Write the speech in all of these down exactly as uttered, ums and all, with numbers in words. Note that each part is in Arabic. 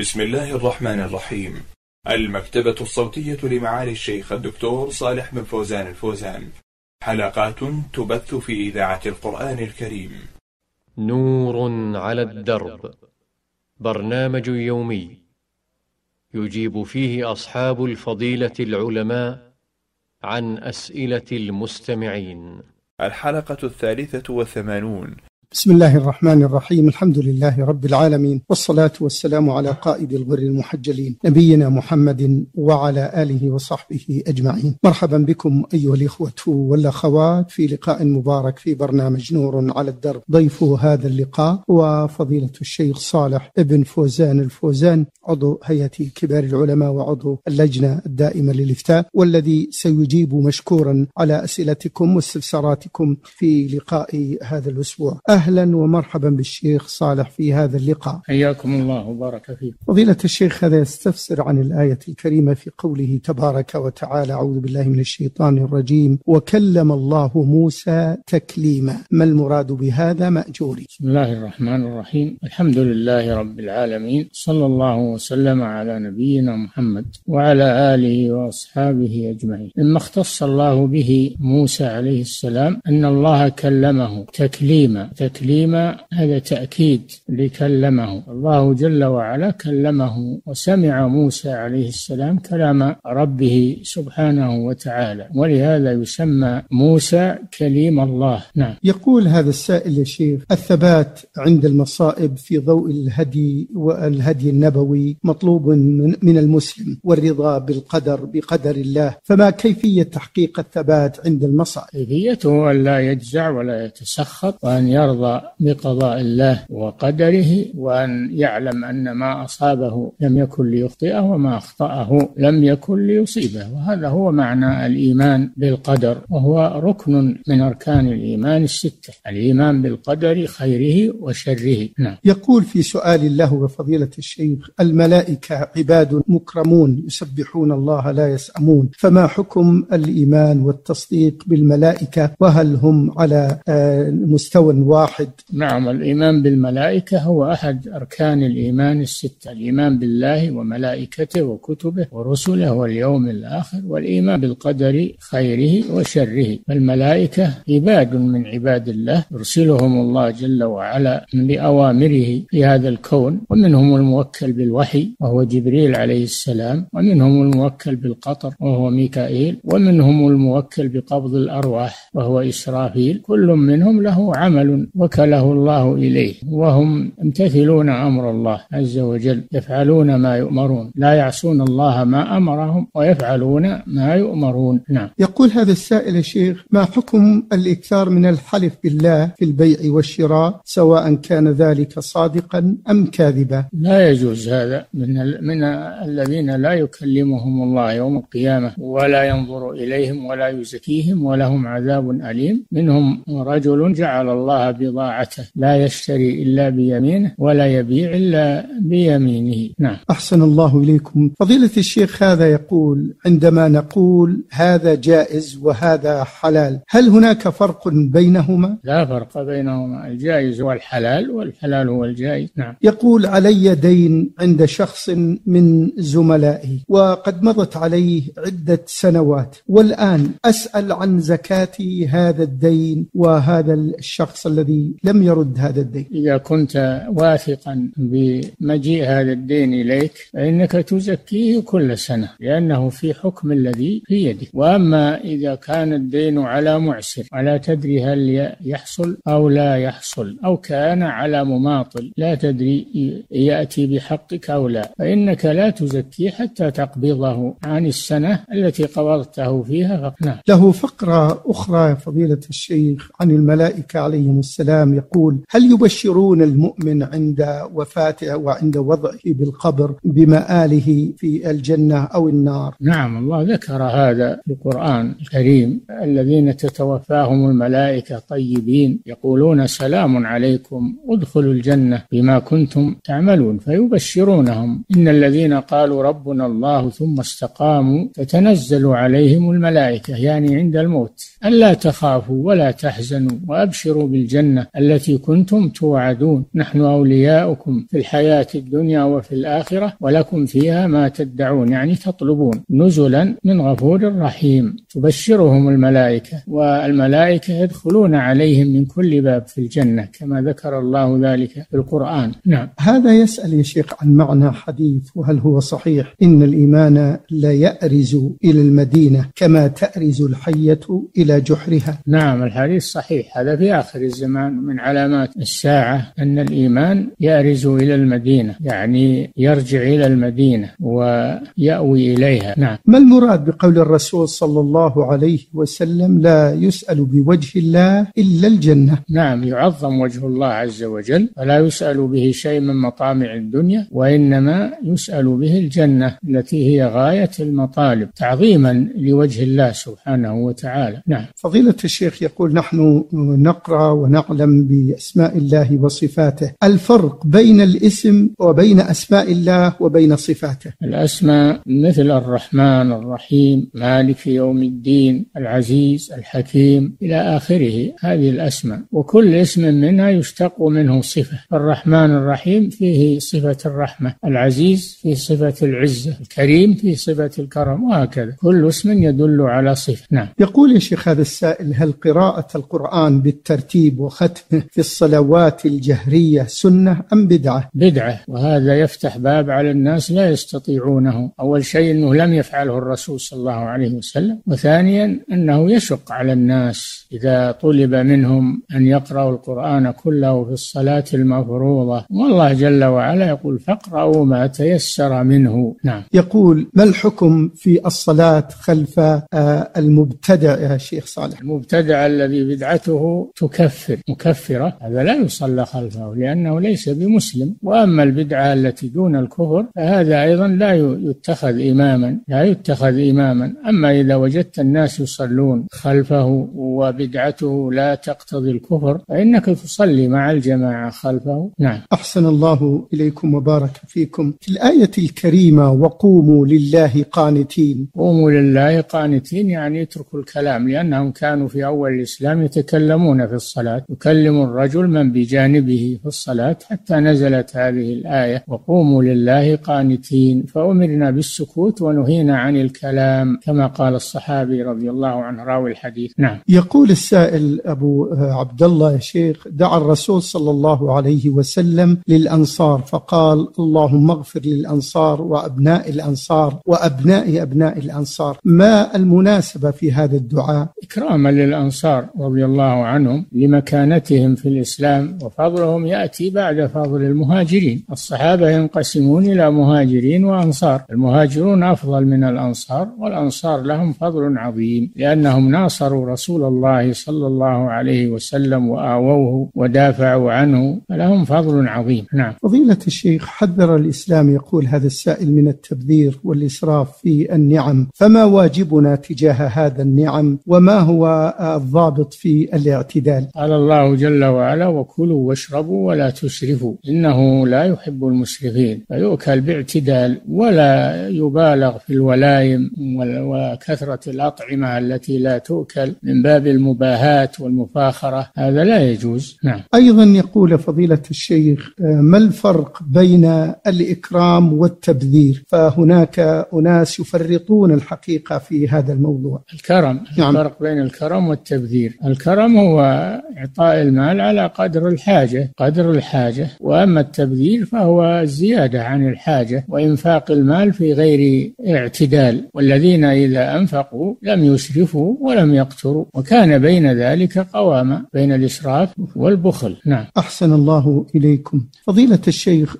بسم الله الرحمن الرحيم. المكتبة الصوتية لمعالي الشيخ الدكتور صالح بن فوزان الفوزان، حلقات تبث في إذاعة القرآن الكريم. نور على الدرب، برنامج يومي يجيب فيه أصحاب الفضيلة العلماء عن أسئلة المستمعين. الحلقة الثالثة والثمانون. بسم الله الرحمن الرحيم، الحمد لله رب العالمين، والصلاة والسلام على قائد الغر المحجلين نبينا محمد وعلى آله وصحبه أجمعين. مرحبا بكم أيها الإخوة والأخوات في لقاء مبارك في برنامج نور على الدرب. ضيف هذا اللقاء وفضيلة الشيخ صالح بن فوزان الفوزان، عضو هيئة كبار العلماء وعضو اللجنة الدائمة للإفتاء، والذي سيجيب مشكورا على أسئلتكم واستفساراتكم في لقاء هذا الأسبوع. أهلا ومرحبا بالشيخ صالح في هذا اللقاء، حياكم الله وبارك فيكم. فضيلة الشيخ، هذا يستفسر عن الآية الكريمة في قوله تبارك وتعالى: أعوذ بالله من الشيطان الرجيم، وكلم الله موسى تكليما، ما المراد بهذا مأجوري؟ بسم الله الرحمن الرحيم، الحمد لله رب العالمين، صلى الله وسلم على نبينا محمد وعلى آله وأصحابه أجمعين. مما اختص الله به موسى عليه السلام أن الله كلمه تكليما. تكليما هذا تأكيد لكلمه، الله جل وعلا كلمه، وسمع موسى عليه السلام كلام ربه سبحانه وتعالى، ولهذا يسمى موسى كليم الله. نعم. يقول هذا السائل يا شيخ: الثبات عند المصائب في ضوء الهدي والهدي النبوي مطلوب من المسلم، والرضا بالقدر بقدر الله، فما كيفية تحقيق الثبات عند المصائب؟ كيفيته أن لا يجزع ولا يتسخط، وأن يرضى يرضى بقضاء الله وقدره، وأن يعلم أن ما أصابه لم يكن ليخطئه، وما أخطأه لم يكن ليصيبه. وهذا هو معنى الإيمان بالقدر، وهو ركن من أركان الإيمان الستة، الإيمان بالقدر خيره وشره. نعم. يقول في سؤال له وفضيلة الشيخ: الملائكة عباد مكرمون يسبحون الله لا يسأمون، فما حكم الإيمان والتصديق بالملائكة، وهل هم على مستوى واحد؟ نعم، الإيمان بالملائكة هو أحد أركان الإيمان الستة، الإيمان بالله وملائكته وكتبه ورسله واليوم الآخر، والإيمان بالقدر خيره وشره. فالملائكة عباد من عباد الله، يرسلهم الله جل وعلا بأوامره في هذا الكون، ومنهم الموكل بالوحي وهو جبريل عليه السلام، ومنهم الموكل بالقطر وهو ميكائيل، ومنهم الموكل بقبض الأرواح وهو إسرافيل. كل منهم له عمل وكله الله إليه، وهم يمتثلون أمر الله عز وجل، يفعلون ما يؤمرون، لا يعصون الله ما أمرهم ويفعلون ما يؤمرون. نعم. يقول هذا السائل يا شيخ: ما حكم الإكثار من الحلف بالله في البيع والشراء، سواء كان ذلك صادقا أم كاذبا؟ لا يجوز هذا، من, من الذين لا يكلمهم الله يوم القيامة، ولا ينظر إليهم، ولا يزكيهم، ولهم عذاب أليم. منهم رجل جعل الله بضاعته لا يشتري إلا بيمينه ولا يبيع إلا بيمينه. نعم. أحسن الله إليكم. فضيلة الشيخ، هذا يقول: عندما نقول هذا جائز وهذا حلال، هل هناك فرق بينهما؟ لا فرق بينهما، الجائز هو الحلال والحلال هو الجائز. نعم. يقول: علي دين عند شخص من زملائي، وقد مضت عليه عدة سنوات، والآن أسأل عن زكاة هذا الدين وهذا الشخص الذي لم يرد هذا الدين. إذا كنت واثقا بمجيء هذا الدين إليك فإنك تزكيه كل سنة، لأنه في حكم الذي في يدك. وأما إذا كان الدين على معسر، ولا تدري هل يحصل أو لا يحصل، أو كان على مماطل لا تدري يأتي بحقك أو لا، فإنك لا تزكيه حتى تقبضه عن السنة التي قبضته فيها. فقنا له فقرة أخرى فضيلة الشيخ عن الملائكة عليهم السلام. يقول: هل يبشرون المؤمن عند وفاته وعند وضعه بالقبر بمآله في الجنة أو النار؟ نعم، الله ذكر هذا في القرآن الكريم: الذين تتوفاهم الملائكة طيبين يقولون سلام عليكم ادخلوا الجنة بما كنتم تعملون، فيبشرونهم. إن الذين قالوا ربنا الله ثم استقاموا تتنزل عليهم الملائكة، يعني عند الموت، ألا تخافوا ولا تحزنوا وأبشروا بالجنة الجنة التي كنتم توعدون، نحن أولياؤكم في الحياة الدنيا وفي الآخرة ولكم فيها ما تدعون، يعني تطلبون، نزلا من غفور رحيم. تبشرهم الملائكة، والملائكة يدخلون عليهم من كل باب في الجنة كما ذكر الله ذلك في القرآن. نعم. هذا يسأل يا شيخ عن معنى حديث، وهل هو صحيح إن الإيمان لا يأرز إلى المدينة كما تأرز الحية إلى جحرها؟ نعم، الحديث صحيح، هذا في آخر الزمان من علامات الساعة أن الإيمان يأرز إلى المدينة، يعني يرجع إلى المدينة ويأوي إليها. نعم. ما المراد بقول الرسول صلى الله عليه وسلم لا يسأل بوجه الله إلا الجنة؟ نعم، يعظم وجه الله عز وجل ولا يسأل به شيء من مطامع الدنيا، وإنما يسأل به الجنة التي هي غاية المطالب تعظيما لوجه الله سبحانه وتعالى. نعم. فضيلة الشيخ يقول نحن نقرأ ونعلم بأسماء الله وصفاته، الفرق بين الاسم وبين أسماء الله وبين صفاته؟ الأسماء مثل الرحمن، الرحيم، مالك يوم الدين، العزيز، الحكيم إلى آخره، هذه الأسماء، وكل اسم منها يشتق منه صفة. الرحمن الرحيم فيه صفة الرحمة، العزيز فيه صفة العزة، الكريم فيه صفة الكرم، وهكذا كل اسم يدل على صفة. نعم. يقول يا شيخ هذا السائل، هل قراءة القرآن بالترتيب وختمه في الصلوات الجهرية سنة أم بدعة؟ بدعة، وهذا يفتح باب على الناس لا يستطيعونه. أول شيء أنه لم يفعله الرسول صلى الله عليه وسلم، وثانيا أنه يشق على الناس إذا طلب منهم أن يقرأوا القرآن كله في الصلاة المفروضة، والله جل وعلا يقول فاقرأوا ما تيسر منه. نعم. يقول ما الحكم في الصلاة خلف المبتدع يا شيخ صالح؟ المبتدع الذي بدعته تكفر مكفرة، هذا لا يصلى خلفه لأنه ليس بمسلم، وأما البدعة التي دون الكفر فهذا أيضا لا يتخذ إماما، لا يتخذ إماما. أما إذا وجدت الناس يصلون خلفه وبدعته لا تقتضي الكفر فإنك تصلي مع الجماعة خلفه. نعم. أحسن الله إليكم وبارك فيكم. في الآية الكريمة وقوموا لله قانتين، قوموا لله قانتين يعني اتركوا الكلام، لأنهم كانوا في أول الإسلام يتكلمون في الصلاة، يكلم الرجل من بجانبه في الصلاة، حتى نزلت هذه الآية وقوموا لله قانتين، فأمرنا بالسكوت ونهينا عن الكلام كما قال الصحابي رضي الله عنه راوي الحديث. نعم. يقول السائل أبو عبد الله يا شيخ، دعا الرسول صلى الله عليه وسلم للأنصار فقال اللهم اغفر للأنصار وأبناء الأنصار وأبناء أبناء الأنصار، ما المناسبة في هذا الدعاء؟ إكراما للأنصار رضي الله عنهم لمكانتهم في الإسلام، وفضلهم يأتي بعد فضل المهاجرين. الصحابة ينقسمون إلى مهاجرين وأنصار، المهاجرون أفضل من الأنصار، والأنصار لهم فضل عظيم لأنهم ناصروا رسول الله صلى الله عليه وسلم وآووه ودافعوا عنه، فلهم فضل عظيم. نعم. فضيلة الشيخ، حذر الإسلام يقول هذا السائل من التبذير والإسراف في النعم، فما واجبنا تجاه هذا النعم وما هو الضابط في الاعتدال؟ قال الله جل وعلا وكلوا واشربوا ولا تسرفوا إنه لا يحب المسرفين، فيؤكل باعتدال ولا يبالغ في الولائم وكثرة الأطعمة التي لا تؤكل من باب المباهاة والمفاخرة، هذا لا يجوز. نعم. أيضا يقول فضيلة الشيخ ما الفرق بين الإكرام والتبذير؟ فهناك أناس يفرطون الحقيقة في هذا الموضوع. الكرم. نعم. الفرق بين الكرم والتبذير، الكرم هو إعطاء المال على قدر الحاجة قدر الحاجة، وأما التبذير فهو الزيادة عن الحاجة وإنفاق المال في غير اعتدال، والذين إذا أنفقوا لم يسرفوا ولم يقتروا، وكان بين ذلك قواما بين الإسراف والبخل. نعم. أحسن الله إليكم. فضيلة الشيخ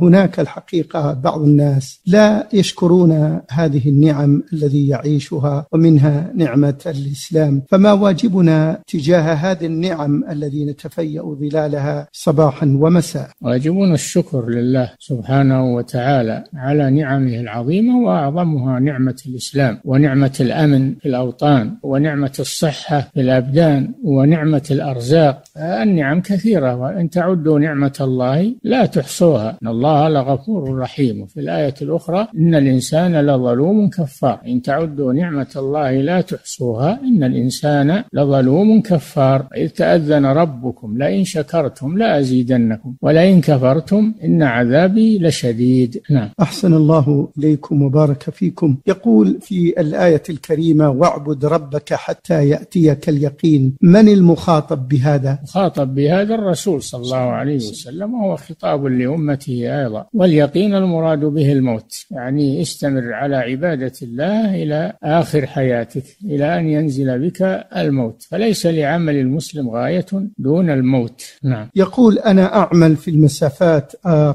هناك الحقيقة بعض الناس لا يشكرون هذه النعم الذي يعيشها، ومنها نعمة الإسلام، فما واجبنا تجاه هذه النعم الذي نتفيأ ظلالها صباحا ومساء؟ واجبنا الشكر لله سبحانه وتعالى على نعمه العظيمة، وأعظمها نعمة الإسلام، ونعمة الأمن في الأوطان، ونعمة الصحة في الأبدان، ونعمة الأرزاق. النعم كثيرة، وإن تعدوا نعمة الله لا تحصوها إن الله لغفور رحيم. في الآية الأخرى إن الإنسان لظلوم كفار، إن تعدوا نعمة الله لا تحصوها إن الإنسان لظلوم كفار. إذ تأذى آذن ربكم لئن شكرتم لأزيدنكم ولئن كفرتم إن عذابي لشديد. نعم. أحسن الله إليكم وبارك فيكم. يقول في الآية الكريمة واعبد ربك حتى يأتيك اليقين، من المخاطب بهذا؟ مخاطب بهذا الرسول صلى الله عليه وسلم، وهو خطاب لأمته أيضا. واليقين المراد به الموت، يعني استمر على عبادة الله إلى آخر حياتك، إلى أن ينزل بك الموت، فليس لعمل المسلم غاية دون الموت. نعم. يقول أنا أعمل في المسافات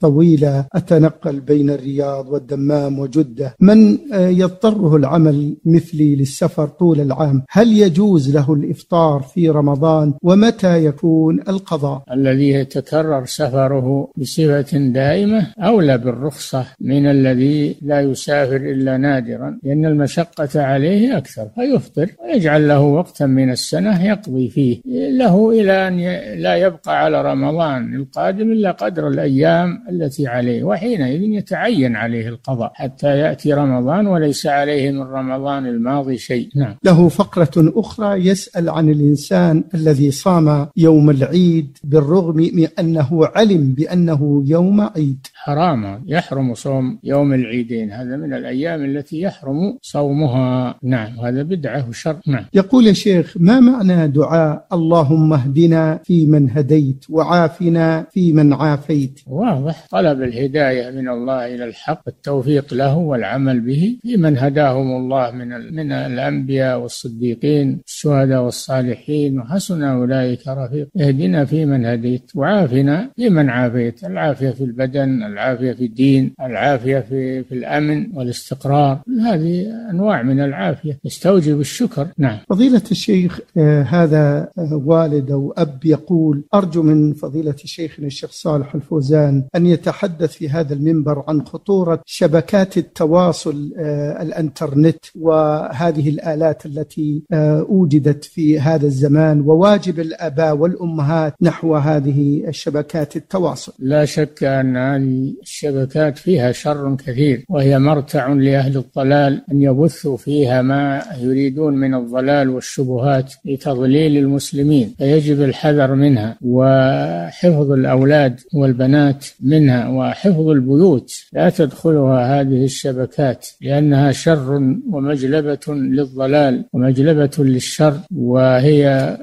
طويلة، أتنقل بين الرياض والدمام وجدة، من يضطره العمل مثلي للسفر طول العام، هل يجوز له الإفطار في رمضان؟ ومتى يكون القضاء؟ الذي يتكرر سفره بصفة دائمة أولى بالرخصة من الذي لا يسافر إلا نادرا، لأن المشقة عليه أكثر، فيفطر ويجعل له وقتا من السنة يقضي فيه له إلى أن لا يبقى على رمضان القادم إلا قدر الأيام التي عليه، وحينئذ يتعين عليه القضاء حتى يأتي رمضان وليس عليه من رمضان الماضي شيء. نعم. له فقرة أخرى يسأل عن الإنسان الذي صام يوم العيد بالرغم من أنه علم بأنه يوم عيد. حرام، يحرم صوم يوم العيدين، هذا من الأيام التي يحرم صومها. نعم. هذا بدعة وشر. نعم. يقول يا شيخ ما معنى دعاء اللهم اهدنا في من هديت وعافنا في من عافيت؟ واضح، طلب الهداية من الله إلى الحق، التوفيق له والعمل به في من هداهم الله من من الأنبياء والصديقين الشهداء والصالحين، وحسن أولئك رفيق. اهدنا في من هديت وعافنا في من عافيت، العافية في البدن، العافية في الدين، العافية في, في الأمن والاستقرار، هذه أنواع من العافية يستوجب الشكر. نعم. فضيلة الشيخ آه هذا آه والد أو أب يقول أرجو من فضيلة شيخنا الشيخ صالح الفوزان أن يتحدث في هذا المنبر عن خطورة شبكات التواصل آه الانترنت وهذه الآلات التي آه أوجدت في هذا الزمان، وواجب الآباء والأمهات نحو هذه الشبكات التواصل. لا شك أن هذه الشبكات فيها شر كثير، وهي مرتع لأهل الضلال أن يبثوا فيها ما يريدون من الضلال والشبهات لتضليل المسلمين، فيجب الحذر منها وحفظ الأولاد والبنات منها وحفظ البيوت، لا تدخلها هذه الشبكات لأنها شر ومجلبة للضلال ومجلبة للشر، وهي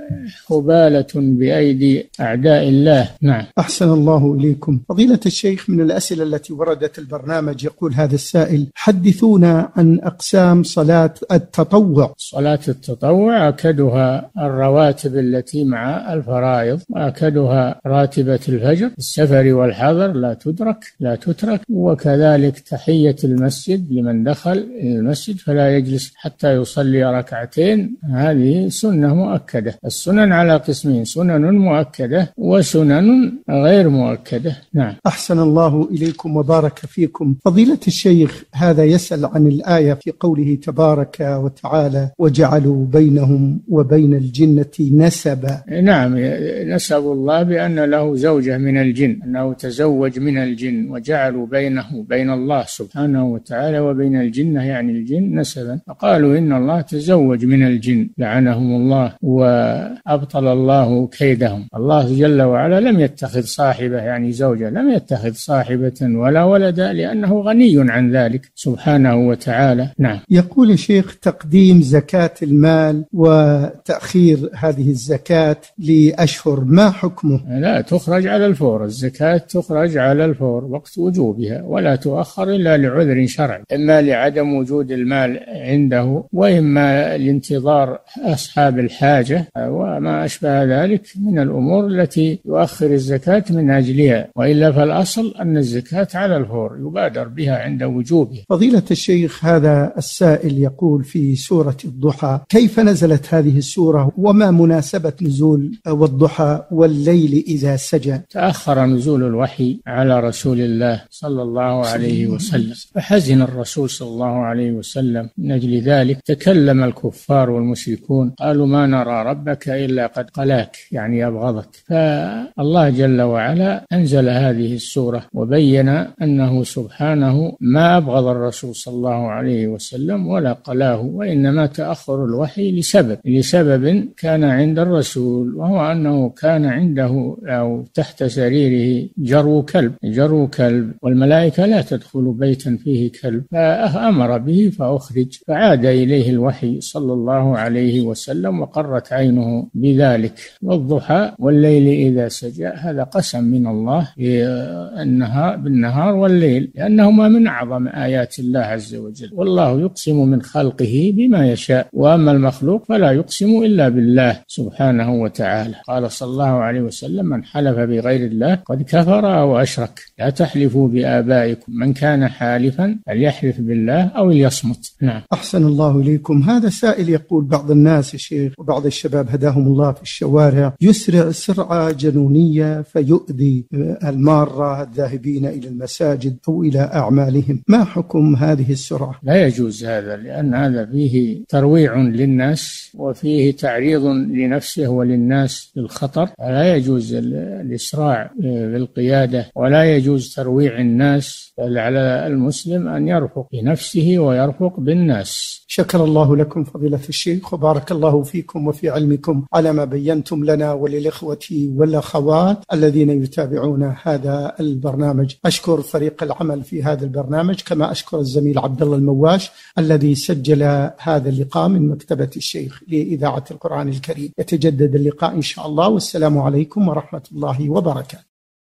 خبالة بأيدي أعداء الله. نعم. أحسن الله إليكم. فضيلة الشيخ من الأسئلة التي وردت البرنامج يقول هذا السائل حدثونا عن أقسام صلاة التطوع. صلاة التطوع أكدها الرواتب التي مع الفرائض، وأكدها راتبة الفجر، السفر والحضر لا تدرك لا تترك، وكذلك تحية المسجد لمن دخل المسجد فلا يجلس حتى يصلي ركعتين، هذه سنة مؤكدة. السنن على قسمين، سنن مؤكدة وسنن غير مؤكدة. نعم. أحسن الله إليكم وبارك فيكم. فضيلة الشيخ هذا يسأل عن الآية في قوله تبارك وتعالى وجعلوا بينهم وبين الجنة نسبا. نعم، نسب الله بأن له زوجة من الجن، أنه تزوج من الجن، وجعلوا بينه بين الله سبحانه وتعالى وبين الجنة يعني الجن نسبا، فقالوا إن الله تزوج من الجن لعنهم الله وأبطل الله كيدهم. الله جل وعلا لم يتخذ صاحبة يعني زوجة، لم يتخذ صاحبة ولا ولدا لأنه غني عن ذلك سبحانه وتعالى. نعم. يقول شيخ تقديم زكاة المال وتأخير هذه الزكاة لأشهر ما حكمه؟ لا تخرج على الفور، الزكاة تخرج على الفور وقت وجوبها، ولا تؤخر إلا لعذر شرعي، إما لعدم وجود المال عنده، وإما لانتظار أصحاب الحاجة وما أشبه ذلك من الأمور التي يؤخر الزكاة من أجلها، وإلا فالأصل أن الزكاة على الفور يبادر بها عند وجوبها. فضيلة الشيخ هذا السائل يقول في سورة الضحى كيف نزلت هذه السورة وما مناسبة نزول والضحى والليل إذا سجى؟ تأخر نزول الوحي على رسول الله صلى الله عليه وسلم، فحزن الرسول صلى الله عليه وسلم من أجل ذلك، تكلم الكفار والمشركون قالوا ما نرى ربك إلا قد قلاك، يعني أبغضك، فالله جل وعلا أنزل هذه السورة، وبين أنه سبحانه ما أبغض الرسول صلى الله عليه وسلم ولا قلاه، وإنما تأخر الوحي لسبب لسبب كان عند الرسول، وهو أنه كان عنده أو تحت سريره جرو كلب جرو كلب والملائكة لا تدخل بيتا فيه كلب، فأمر به فأخرج، فعاد إليه الوحي صلى الله عليه وسلم وقرت عينه بذلك. والضحى والليل إذا سجى، هذا قسم من الله بالنهار والليل، لأنهما من أعظم آيات الله عز وجل. والله يقسم من خلقه بما يشاء، وأما المخلوق فلا يقسم إلا بالله سبحانه وتعالى. قال صلى الله عليه وسلم: من حلف بغير الله قد كفر أو أشرك، لا تحلفوا بآبائكم، من كان حالفا فليحلف بالله أو ليصمت. نعم. أحسن الله إليكم. هذا السائل يقول: بعض الناس يا شيخ وبعض الشباب هداهم الله في الشوارع يسرع سرعة جنونية فيؤذي المارة الذاهبين إلى المساجد أو إلى أعمالهم، ما حكم هذه السرعة؟ لا يجوز هذا، لأن هذا فيه ترويع للناس وفيه تعريض لنفسه وللناس للخطر، لا يجوز الإسراع بالقيادة، ولا يجوز ترويع الناس، بل على المسلم أن يرفق بنفسه ويرفق بالناس. شكر الله لكم فضيلة الشيخ، وبارك الله فيكم وفي علمكم على ما بينتم لنا وللإخوة والأخوات الذين يتابعون هذا البرنامج. أشكر فريق العمل في هذا البرنامج، كما أشكر الزميل عبد الله المواش الذي سجل هذا اللقاء من مكتبة الشيخ لإذاعة القرآن الكريم. يتجدد اللقاء إن شاء الله، والسلام عليكم ورحمة الله وبركاته.